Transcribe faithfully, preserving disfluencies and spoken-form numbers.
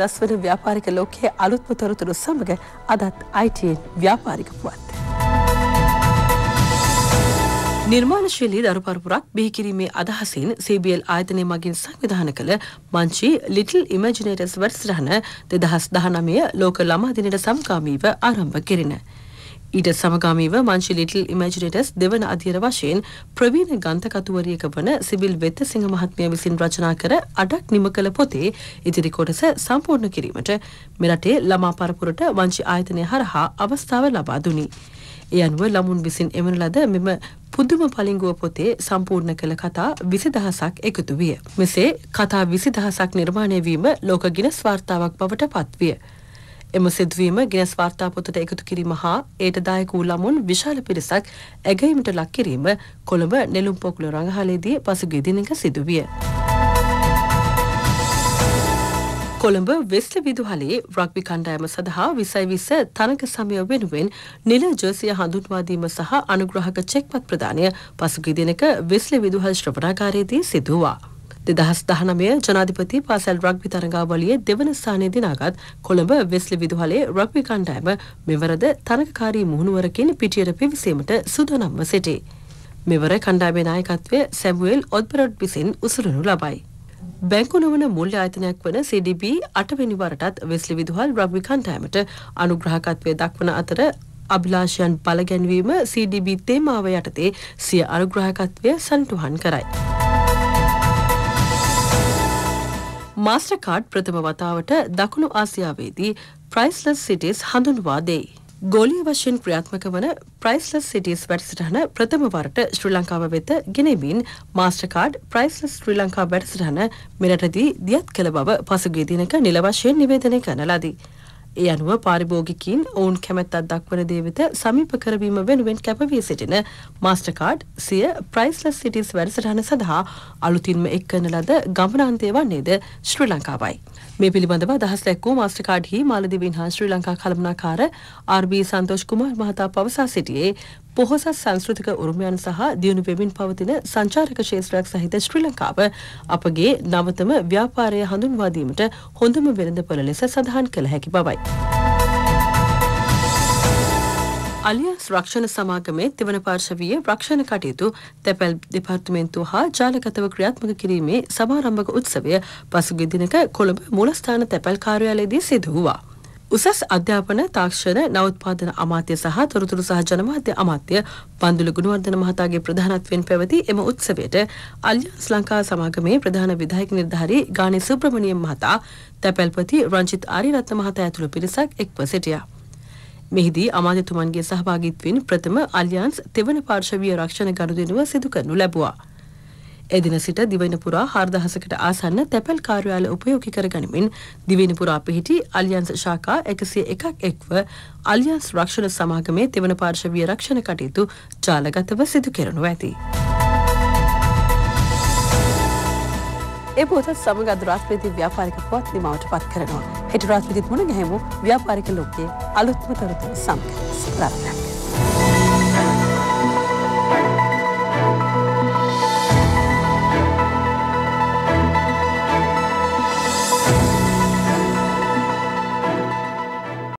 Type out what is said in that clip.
වෙනස් වන ව්‍යාපාරික ලෝකයේ අලුත්ම තොරතුරු සමග අදත් I T ව්‍යාපාරික පුවත්. निर्माणशीली दरुपरपुरक बिहिकिरी में अदहसीन सीबीएल आयतने मगिन संविधान कल मंची लिटिल इमेजिनेटर्स वर्ष रहना ते दहस दहना में लोक लमा दिनेट समकामी व आरंभ किरिन ඊට සමගාමීව මංචි ලිටල් ඉමැජිනේටර්ස් දෙවන අධ්‍යයන වශයෙන් ප්‍රවීණ ගන්තකතුවරියක වන සිවිල් වෙත්තසිංහ මහත්මිය විසින් රචනා කර අඩක් නිම කළ පොතේ ඉදිරි කොටස සම්පූර්ණ කිරීමට මෙරටේ ළමා පරපුරට වංචි ආයතනය හරහා අවස්ථාව ලබා දුනි. ඒ අනුව ළමුන් විසින් එවන ලද මෙම පුදුම පලිංගුව පොතේ සම්පූර්ණ කළ කතා විසිදහසක් එකතු විය. මෙසේ කතා විසිදහසක් නිර්මාණය වීම ලෝක ගිනස් වාර්තාවක් බවට පත්විය. එම සිදුවීම ගෙනස් වාර්තා පොතට එකතු කිරීම හා ඒට දායක වූ ළමුන් විශාල පිරිසක් ඇගයීමට ලක් කිරීම කොළඹ නෙළුම් පොකුළ රඟහලේදී පසුගිය දිනක සිදුවිය. කොළඹ වෙස්ට් විදුහලේ රග්බි කණ්ඩායම සඳහා විසයි විස්ස තනක සමය වෙනුවෙන් නිල ජර්සිය හඳුන්වා දීම සහ අනුග්‍රහක චෙක්පත් ප්‍රදානය පසුගිය දිනක වෙස්ට් විදුහල් ශ්‍රවණාගාරයේදී සිදුවා. දෙදහස් දහනවය ජනාධිපති පාසල් රග්බි තරගාවලියේ දෙවන ස්ථානයේ දිනාගත් කොළඹ වෙස්ලි විදුහලේ රග්බි කණ්ඩායම මෙවරද තරගකාරී මුහුණුවරකින් පිටියට පිවිසීමට සූදානම්ව සිටී. මෙවර කණ්ඩායමේ නායකත්වය සැමුවෙල් ඔද්බරොඩ් විසින් උසුලනු ලබයි. බැංකු නොවන මුල්‍ය ආයතනයක් වන C D B අට වෙනි වරටත් වෙස්ලි විදුහල් රග්බි කණ්ඩායමට අනුග්‍රහකත්වය දක්වන අතර අභිලාෂයන් බලගැන්වීම C D B තේමාව යටතේ සිය අනුග්‍රහකත්වය සන්තුහන් කරයි. Mastercard ප්‍රථම වතාවට දකුණු ආසියාවේදී Priceless Cities හඳුන්වා දෙයි. ගෝලීය වශයෙන් ක්‍රියාත්මක වන Priceless Cities වැඩසටහන ප්‍රථම වරට ශ්‍රී ලංකාව වෙත ගෙනෙමින් Mastercard Priceless Sri Lanka වැඩසටහන මෙරටදී දියත් කළ බව පසුගිය දිනක නිල වශයෙන් නිවේදනය කරන ලදී. ඒ අනුව පාරිභෝගිකයින් ඔවුන් කැමැත්තක් දක්වන දේ වෙත සමීප කරවීම වෙනුවෙන් කැප වී සිටින Mastercard සිය Priceless Cities වැඩසටහන සඳහා අලුතින්ම එක් කරන ලද ගමනාන්තය වන්නේද ශ්‍රී ලංකාවයි. මේ පිළිබඳව අදහස් දැක්වූ Mastercard හි මාලදිවයින් හා ශ්‍රී ලංකා කළමනාකාර R B සන්තෝෂ් කුමාර් මහතා පවසා සිටියේ පොහොසත් සංස්කෘතික උරුමයන් සහ දියුණු වෙමින් පවතින සංචාරක ක්ෂේත්‍රයක් සහිත ශ්‍රී ලංකාව අපගේ නවතම ව්‍යාපාරය හඳුන්වා දීමට හොඳම වෙළඳපොළ ලෙස සඳහන් කළ හැකි බවයි. Alliance රක්ෂණ සමාගමේ තිවන පාර්ශවීය රක්ෂණ කටයුතු තැපැල් දෙපාර්තමේන්තුව හා ජාලගතව ක්‍රියාත්මක කිරීමේ සමාරම්භක උත්සවය පසුගිය දිනක කොළඹ මූලස්ථාන තැපැල් කාර්යාලයේදී සිදු වුණා. උසස් අධ්‍යාපන තාක්ෂණ නවෝත්පාදන අමාත්‍ය සහ තොරතුරු සහ ජනමාධ්‍ය අමාත්‍ය පන්දුල ගුණවර්ධන මහතාගේ ප්‍රධානත්වයෙන් පැවති එම උත්සවයට Alliance ලංකා සමාගමේ ප්‍රධාන විධායක නිලධාරී ගානේ සුබ්‍රමණියම් මහතා තැපැල්පති රංජිත් ආරියරත්න මහතා ඇතුළු පිරිසක් එක්ව සිටියා. මෙහිදී අමාත්‍යතුමන්ගේ සහභාගීත්වයෙන් ප්‍රථම Alliance තෙවන පාර්ශවීය රක්ෂණ ගනුදෙනුව සිදු කරනු ලැබුවා. එදින සිට දිවයින පුරා හාරදහසකට ආසන්න තැපැල් කාර්යාල උපයෝගී කරගනිමින් දිවයින පුරා පිහිටි Alliance ශාඛා එකසිය එකක් එක්ව Alliance රක්ෂණ සමාගමේ තෙවන පාර්ශවීය රක්ෂණ කටයුතු ජාලගතව සිදු කරනු ඇති. ඒ පොතත් සමග අද රාත්‍රියේදී ව්‍යාපාරික පුවත් නිමවට පත් කරනවා. හෙට රාත්‍රියේදී මුණ ගැහෙමු ව්‍යාපාරික ලෝකයේ අලුත්ම තොරතුරු සමග.